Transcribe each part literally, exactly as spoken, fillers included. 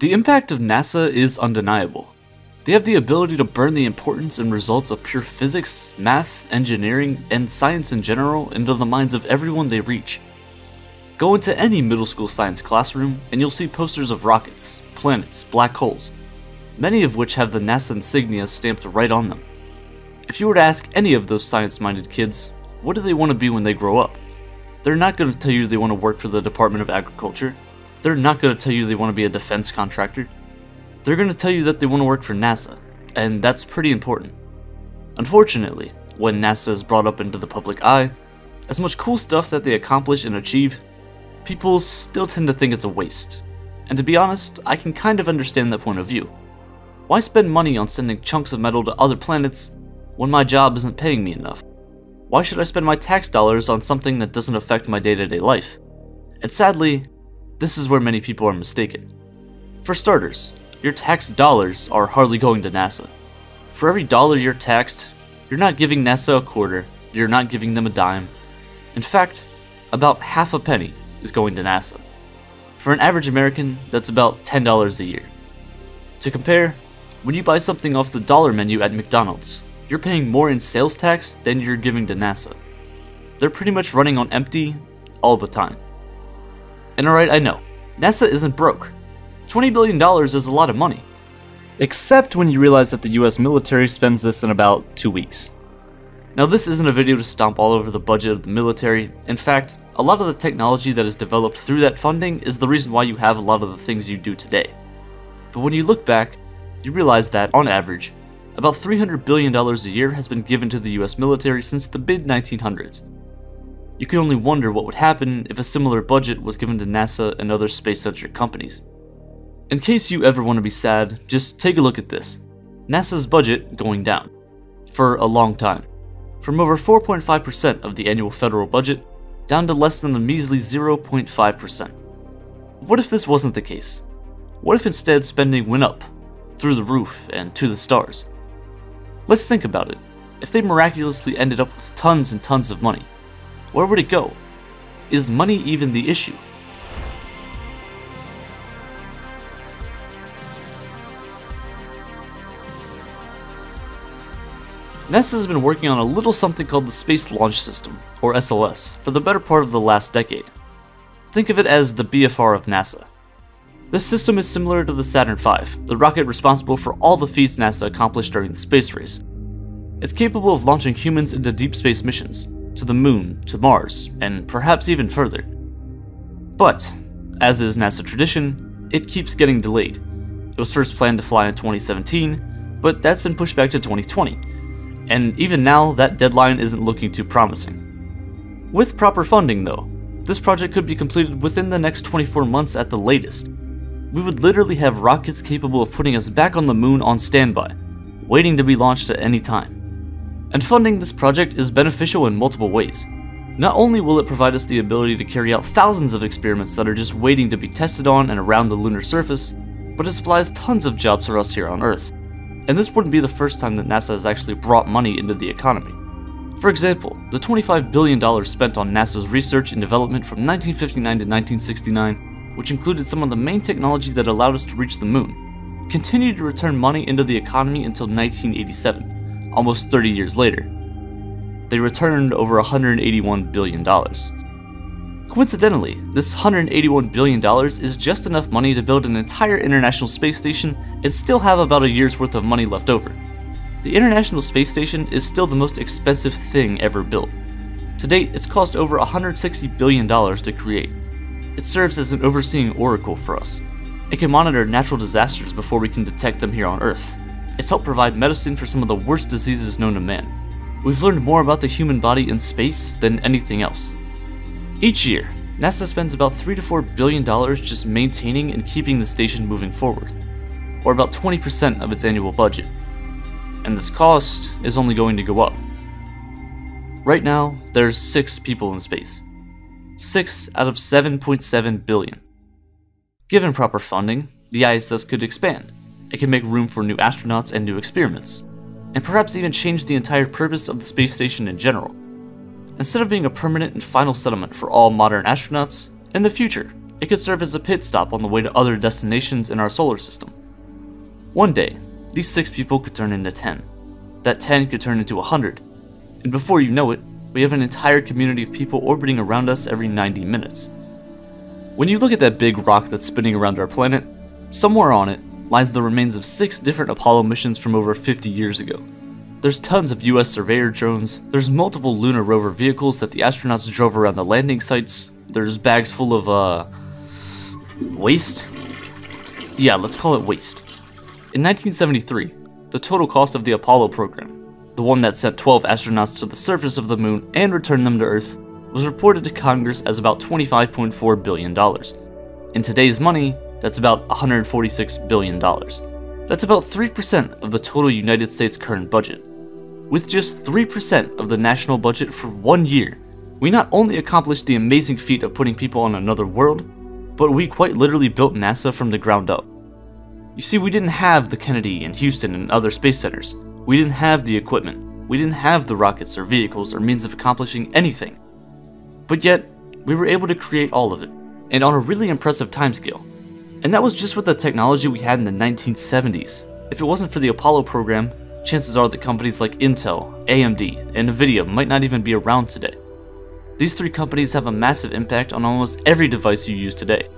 The impact of NASA is undeniable. They have the ability to burn the importance and results of pure physics, math, engineering, and science in general into the minds of everyone they reach. Go into any middle school science classroom and you'll see posters of rockets, planets, black holes, many of which have the NASA insignia stamped right on them. If you were to ask any of those science-minded kids, what do they want to be when they grow up? They're not going to tell you they want to work for the Department of Agriculture. They're not going to tell you they want to be a defense contractor. They're going to tell you that they want to work for NASA, and that's pretty important. Unfortunately, when NASA is brought up into the public eye, as much cool stuff that they accomplish and achieve, people still tend to think it's a waste. And to be honest, I can kind of understand that point of view. Why spend money on sending chunks of metal to other planets when my job isn't paying me enough? Why should I spend my tax dollars on something that doesn't affect my day-to-day life? And sadly, this is where many people are mistaken. For starters, your tax dollars are hardly going to NASA. For every dollar you're taxed, you're not giving NASA a quarter, you're not giving them a dime. In fact, about half a penny is going to NASA. For an average American, that's about ten dollars a year. To compare, when you buy something off the dollar menu at McDonald's, you're paying more in sales tax than you're giving to NASA. They're pretty much running on empty all the time. And alright, I know, NASA isn't broke. twenty billion dollars is a lot of money. Except when you realize that the U S military spends this in about two weeks. Now this isn't a video to stomp all over the budget of the military. In fact, a lot of the technology that is developed through that funding is the reason why you have a lot of the things you do today. But when you look back, you realize that, on average, about three hundred billion dollars a year has been given to the U S military since the mid nineteen hundreds. You can only wonder what would happen if a similar budget was given to NASA and other space-centric companies. In case you ever want to be sad, just take a look at this. NASA's budget going down. For a long time. From over four point five percent of the annual federal budget, down to less than a measly zero point five percent. What if this wasn't the case? What if instead spending went up, through the roof, and to the stars? Let's think about it. If they miraculously ended up with tons and tons of money, where would it go? Is money even the issue? NASA has been working on a little something called the Space Launch System, or S L S, for the better part of the last decade. Think of it as the B F R of NASA. This system is similar to the Saturn five, the rocket responsible for all the feats NASA accomplished during the space race. It's capable of launching humans into deep space missions, to the moon, to Mars, and perhaps even further. But, as is NASA tradition, it keeps getting delayed. It was first planned to fly in twenty seventeen, but that's been pushed back to twenty twenty, and even now that deadline isn't looking too promising. With proper funding though, this project could be completed within the next twenty-four months at the latest. We would literally have rockets capable of putting us back on the moon on standby, waiting to be launched at any time. And funding this project is beneficial in multiple ways. Not only will it provide us the ability to carry out thousands of experiments that are just waiting to be tested on and around the lunar surface, but it supplies tons of jobs for us here on Earth. And this wouldn't be the first time that NASA has actually brought money into the economy. For example, the twenty-five billion dollars spent on NASA's research and development from nineteen fifty-nine to nineteen sixty-nine, which included some of the main technology that allowed us to reach the moon, continued to return money into the economy until nineteen eighty-seven, almost thirty years later. They returned over one hundred eighty-one billion dollars. Coincidentally, this one hundred eighty-one billion dollars is just enough money to build an entire International Space Station and still have about a year's worth of money left over. The International Space Station is still the most expensive thing ever built. To date, it's cost over one hundred sixty billion dollars to create. It serves as an overseeing oracle for us. It can monitor natural disasters before we can detect them here on Earth. It's helped provide medicine for some of the worst diseases known to man. We've learned more about the human body in space than anything else. Each year, NASA spends about three to four billion dollars just maintaining and keeping the station moving forward, or about twenty percent of its annual budget. And this cost is only going to go up. Right now, there's six people in space. six out of seven point seven billion. Given proper funding, the I S S could expand. It can make room for new astronauts and new experiments, and perhaps even change the entire purpose of the space station in general. Instead of being a permanent and final settlement for all modern astronauts, in the future, it could serve as a pit stop on the way to other destinations in our solar system. One day, these six people could turn into ten. That ten could turn into one hundred. And before you know it, we have an entire community of people orbiting around us every ninety minutes. When you look at that big rock that's spinning around our planet, somewhere on it lies the remains of six different Apollo missions from over fifty years ago. There's tons of U S surveyor drones, there's multiple lunar rover vehicles that the astronauts drove around the landing sites, there's bags full of, uh, waste? Yeah, let's call it waste. In nineteen seventy-three, the total cost of the Apollo program, the one that sent twelve astronauts to the surface of the moon and returned them to Earth, was reported to Congress as about twenty-five point four billion dollars. In today's money, that's about one hundred forty-six billion dollars. That's about three percent of the total United States current budget. With just three percent of the national budget for one year, we not only accomplished the amazing feat of putting people on another world, but we quite literally built NASA from the ground up. You see, we didn't have the Kennedy and Houston and other space centers. We didn't have the equipment. We didn't have the rockets or vehicles or means of accomplishing anything. But yet, we were able to create all of it, and on a really impressive timescale. And that was just with the technology we had in the nineteen seventies. If it wasn't for the Apollo program, chances are that companies like Intel, A M D, and Nvidia might not even be around today. These three companies have a massive impact on almost every device you use today,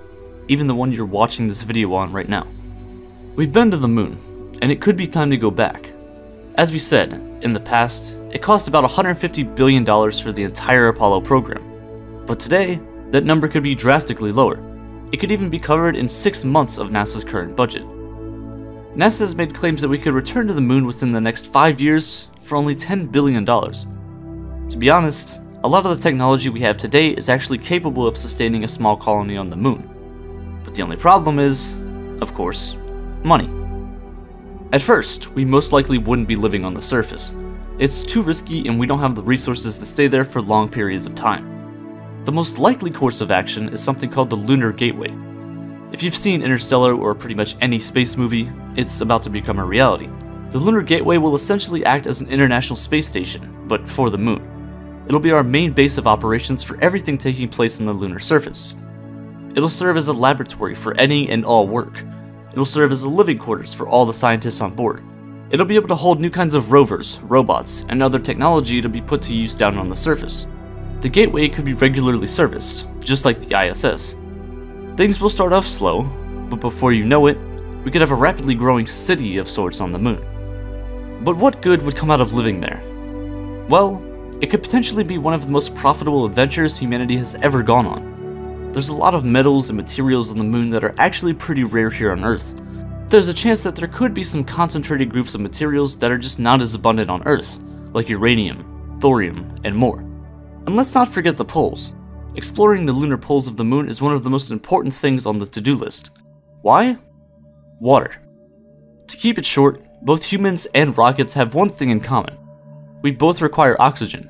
even the one you're watching this video on right now. We've been to the moon, and it could be time to go back. As we said, in the past, it cost about one hundred fifty billion dollars for the entire Apollo program. But today, that number could be drastically lower. It could even be covered in six months of NASA's current budget. NASA has made claims that we could return to the moon within the next five years for only ten billion dollars. To be honest, a lot of the technology we have today is actually capable of sustaining a small colony on the moon. But the only problem is, of course, money. At first, we most likely wouldn't be living on the surface. It's too risky and we don't have the resources to stay there for long periods of time. The most likely course of action is something called the Lunar Gateway. If you've seen Interstellar or pretty much any space movie, it's about to become a reality. The Lunar Gateway will essentially act as an international space station, but for the moon. It'll be our main base of operations for everything taking place on the lunar surface. It'll serve as a laboratory for any and all work. It'll serve as a living quarters for all the scientists on board. It'll be able to hold new kinds of rovers, robots, and other technology to be put to use down on the surface. The Gateway could be regularly serviced, just like the I S S. Things will start off slow, but before you know it, we could have a rapidly growing city of sorts on the moon. But what good would come out of living there? Well, it could potentially be one of the most profitable adventures humanity has ever gone on. There's a lot of metals and materials on the moon that are actually pretty rare here on Earth. There's a chance that there could be some concentrated groups of materials that are just not as abundant on Earth, like uranium, thorium, and more. And let's not forget the poles. Exploring the lunar poles of the moon is one of the most important things on the to-do list. Why? Water. To keep it short, both humans and rockets have one thing in common. We both require oxygen.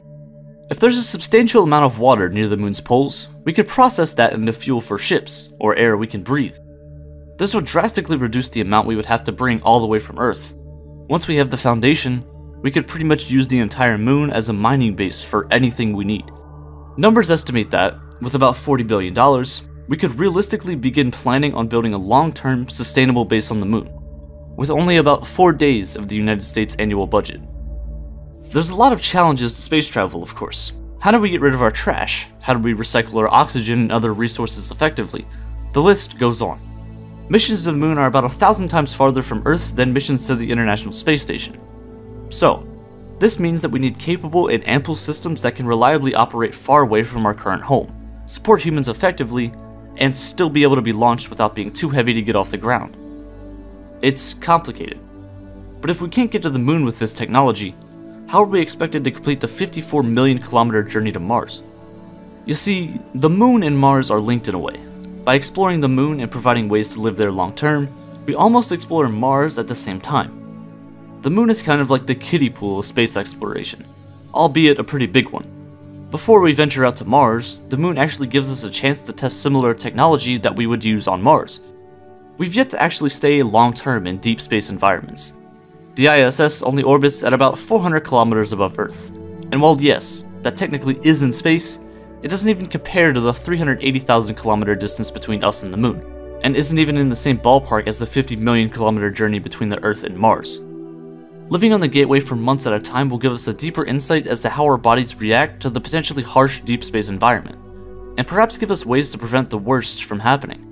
If there's a substantial amount of water near the moon's poles, we could process that into fuel for ships, or air we can breathe. This would drastically reduce the amount we would have to bring all the way from Earth. Once we have the foundation, we could pretty much use the entire moon as a mining base for anything we need. Numbers estimate that, with about forty billion dollars, we could realistically begin planning on building a long-term, sustainable base on the moon, with only about four days of the United States annual budget. There's a lot of challenges to space travel, of course. How do we get rid of our trash? How do we recycle our oxygen and other resources effectively? The list goes on. Missions to the moon are about a thousand times farther from Earth than missions to the International Space Station. So, this means that we need capable and ample systems that can reliably operate far away from our current home, support humans effectively, and still be able to be launched without being too heavy to get off the ground. It's complicated. But if we can't get to the moon with this technology, how are we expected to complete the fifty-four million kilometer journey to Mars? You see, the moon and Mars are linked in a way. By exploring the moon and providing ways to live there long term, we almost explore Mars at the same time. The moon is kind of like the kiddie pool of space exploration, albeit a pretty big one. Before we venture out to Mars, the moon actually gives us a chance to test similar technology that we would use on Mars. We've yet to actually stay long term in deep space environments. The I S S only orbits at about four hundred kilometers above Earth, and while yes, that technically is in space, It doesn't even compare to the three hundred eighty thousand kilometer distance between us and the moon, and isn't even in the same ballpark as the fifty million kilometer journey between the Earth and Mars. Living on the Gateway for months at a time will give us a deeper insight as to how our bodies react to the potentially harsh deep space environment, and perhaps give us ways to prevent the worst from happening.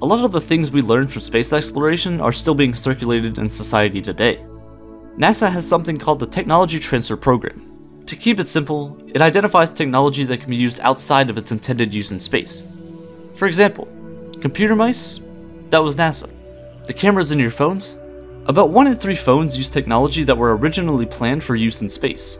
A lot of the things we learned from space exploration are still being circulated in society today. NASA has something called the Technology Transfer Program. To keep it simple, it identifies technology that can be used outside of its intended use in space. For example, computer mice? That was NASA. The cameras in your phones? About one in three phones use technology that were originally planned for use in space.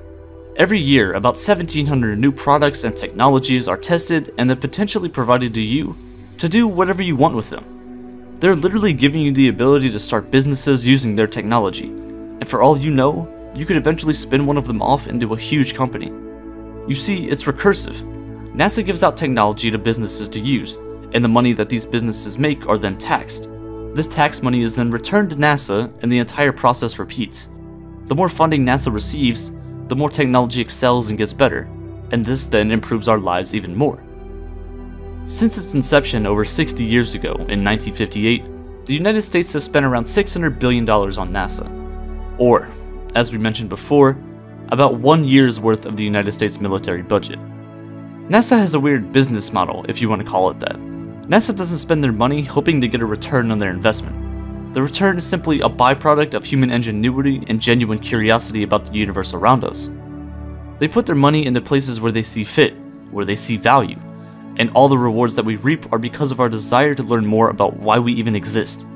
Every year, about seventeen hundred new products and technologies are tested and then potentially provided to you to do whatever you want with them. They're literally giving you the ability to start businesses using their technology, and for all you know, you could eventually spin one of them off into a huge company. You see, it's recursive. NASA gives out technology to businesses to use, and the money that these businesses make are then taxed. This tax money is then returned to NASA, and the entire process repeats. The more funding NASA receives, the more technology excels and gets better, and this then improves our lives even more. Since its inception over sixty years ago in nineteen fifty-eight, the United States has spent around six hundred billion dollars on NASA, or, as we mentioned before, about one year's worth of the United States military budget. NASA has a weird business model, if you want to call it that. NASA doesn't spend their money hoping to get a return on their investment. The return is simply a byproduct of human ingenuity and genuine curiosity about the universe around us. They put their money into places where they see fit, where they see value, and all the rewards that we reap are because of our desire to learn more about why we even exist.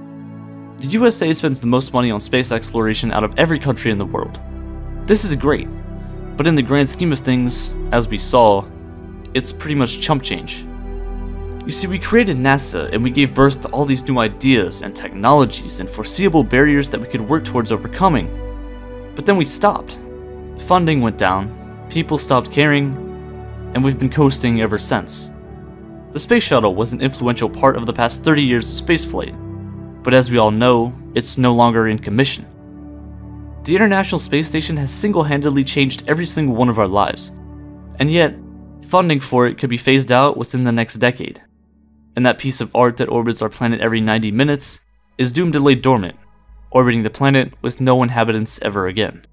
The U S A spends the most money on space exploration out of every country in the world. This is great, but in the grand scheme of things, as we saw, it's pretty much chump change. You see, we created NASA and we gave birth to all these new ideas and technologies and foreseeable barriers that we could work towards overcoming. But then we stopped. Funding went down, people stopped caring, and we've been coasting ever since. The space shuttle was an influential part of the past thirty years of spaceflight, but as we all know, it's no longer in commission. The International Space Station has single-handedly changed every single one of our lives, and yet, funding for it could be phased out within the next decade. And that piece of art that orbits our planet every ninety minutes is doomed to lay dormant, orbiting the planet with no inhabitants ever again.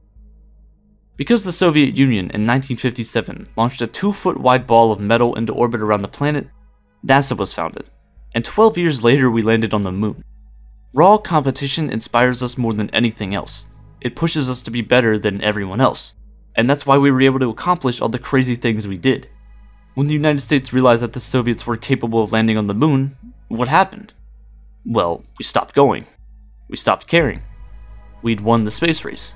Because the Soviet Union in nineteen fifty-seven launched a two-foot wide ball of metal into orbit around the planet, NASA was founded, and twelve years later we landed on the moon. Raw competition inspires us more than anything else. It pushes us to be better than everyone else, and that's why we were able to accomplish all the crazy things we did. When the United States realized that the Soviets were capable of landing on the moon, what happened? Well, we stopped going. We stopped caring. We'd won the space race.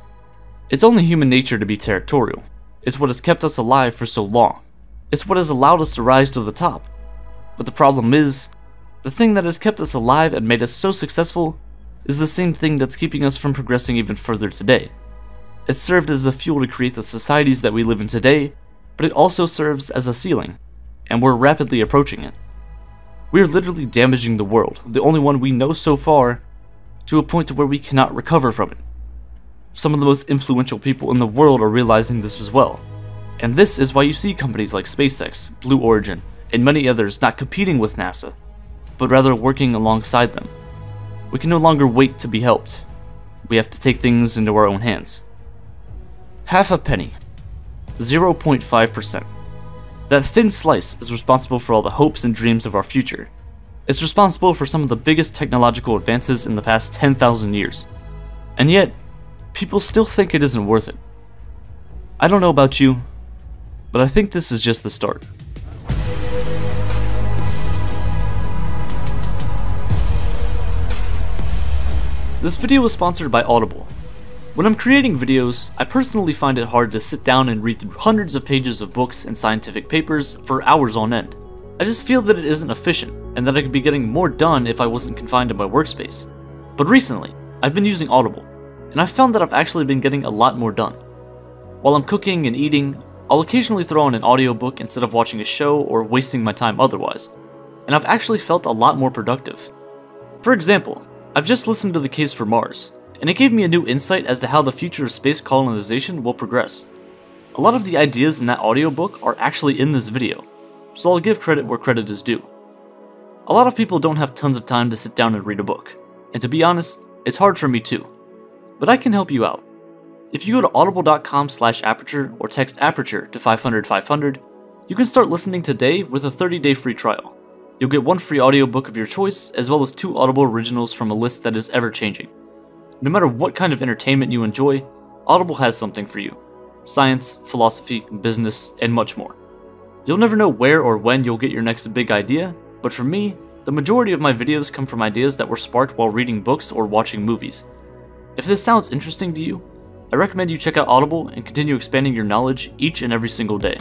It's only human nature to be territorial. It's what has kept us alive for so long. It's what has allowed us to rise to the top. But the problem is, the thing that has kept us alive and made us so successful is the same thing that's keeping us from progressing even further today. It served as a fuel to create the societies that we live in today, but it also serves as a ceiling, and we're rapidly approaching it. We're literally damaging the world, the only one we know so far, to a point to where we cannot recover from it. Some of the most influential people in the world are realizing this as well, and this is why you see companies like SpaceX, Blue Origin, and many others not competing with NASA, but rather working alongside them. We can no longer wait to be helped. We have to take things into our own hands. Half a penny. zero point five percent. That thin slice is responsible for all the hopes and dreams of our future. It's responsible for some of the biggest technological advances in the past ten thousand years. And yet, people still think it isn't worth it. I don't know about you, but I think this is just the start. This video was sponsored by Audible. When I'm creating videos, I personally find it hard to sit down and read through hundreds of pages of books and scientific papers for hours on end. I just feel that it isn't efficient, and that I could be getting more done if I wasn't confined to my workspace. But recently, I've been using Audible, and I've found that I've actually been getting a lot more done. While I'm cooking and eating, I'll occasionally throw on an audiobook instead of watching a show or wasting my time otherwise, and I've actually felt a lot more productive. For example, I've just listened to The Case for Mars, and it gave me a new insight as to how the future of space colonization will progress. A lot of the ideas in that audiobook are actually in this video, so I'll give credit where credit is due. A lot of people don't have tons of time to sit down and read a book, and to be honest, it's hard for me too. But I can help you out. If you go to audible.com slash aperture or text aperture to five hundred five hundred, you can start listening today with a thirty day free trial. You'll get one free audiobook of your choice, as well as two Audible originals from a list that is ever-changing. No matter what kind of entertainment you enjoy, Audible has something for you. Science, philosophy, business, and much more. You'll never know where or when you'll get your next big idea, but for me, the majority of my videos come from ideas that were sparked while reading books or watching movies. If this sounds interesting to you, I recommend you check out Audible and continue expanding your knowledge each and every single day.